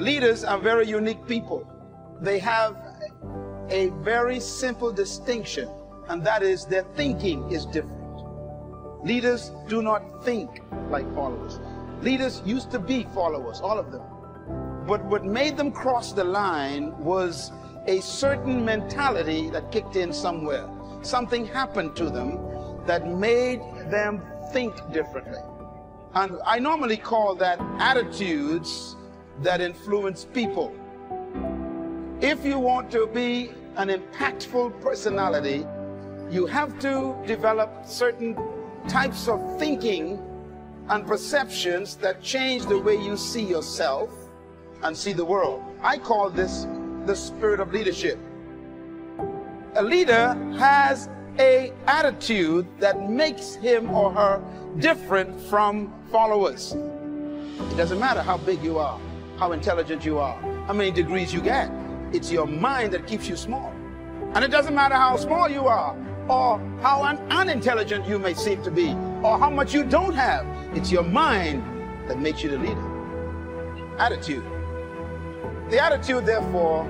Leaders are very unique people. They have a very simple distinction, and that is their thinking is different. Leaders do not think like followers. Leaders used to be followers, all of them. But what made them cross the line was a certain mentality that kicked in somewhere. Something happened to them that made them think differently. And I normally call that attitudes that influence people. If you want to be an impactful personality, you have to develop certain types of thinking and perceptions that change the way you see yourself and see the world. I call this the spirit of leadership. A leader has an attitude that makes him or her different from followers. It doesn't matter how big you are, how intelligent you are, how many degrees you get. It's your mind that keeps you small. And it doesn't matter how small you are, or how unintelligent you may seem to be, or how much you don't have. It's your mind that makes you the leader. Attitude. The attitude, therefore,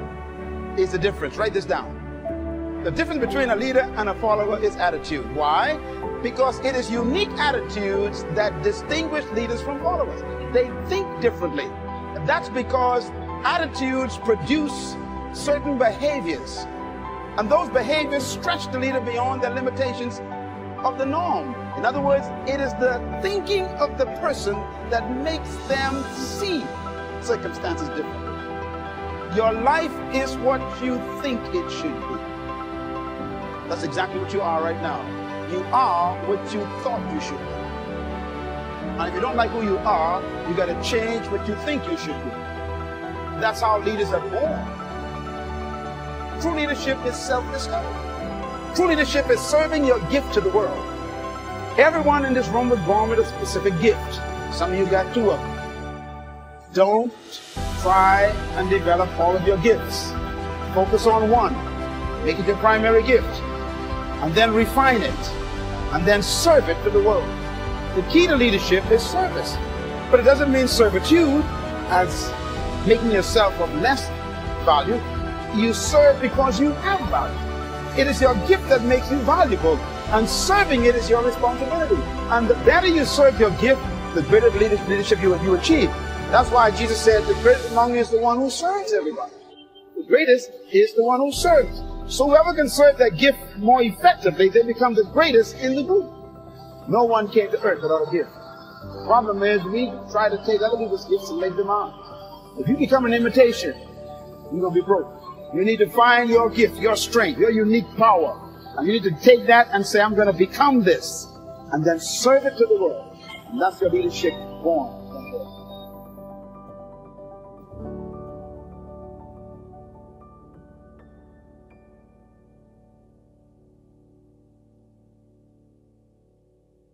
is the difference. Write this down. The difference between a leader and a follower is attitude. Why? Because it is unique attitudes that distinguish leaders from followers. They think differently. That's because attitudes produce certain behaviors, and those behaviors stretch the leader beyond the limitations of the norm. In other words, it is the thinking of the person that makes them see circumstances differently. Your life is what you think it should be. That's exactly what you are right now. You are what you thought you should be. And if you don't like who you are, you got to change what you think you should be. That's how leaders are born. True leadership is self-discovery. True leadership is serving your gift to the world. Everyone in this room was born with a specific gift. Some of you got two of them. Don't try and develop all of your gifts. Focus on one. Make it your primary gift. And then refine it. And then serve it to the world. The key to leadership is service. But it doesn't mean servitude as making yourself of less value. You serve because you have value. It is your gift that makes you valuable, and serving it is your responsibility. And the better you serve your gift, the greater leadership you achieve. That's why Jesus said, the greatest among you is the one who serves everybody. The greatest is the one who serves. So whoever can serve their gift more effectively, they become the greatest in the group. No one came to earth without a gift. The problem is we try to take other people's gifts and make them ours. If you become an imitation, you're going to be broke. You need to find your gift, your strength, your unique power. And you need to take that and say, I'm going to become this. And then serve it to the world. And that's your leadership born.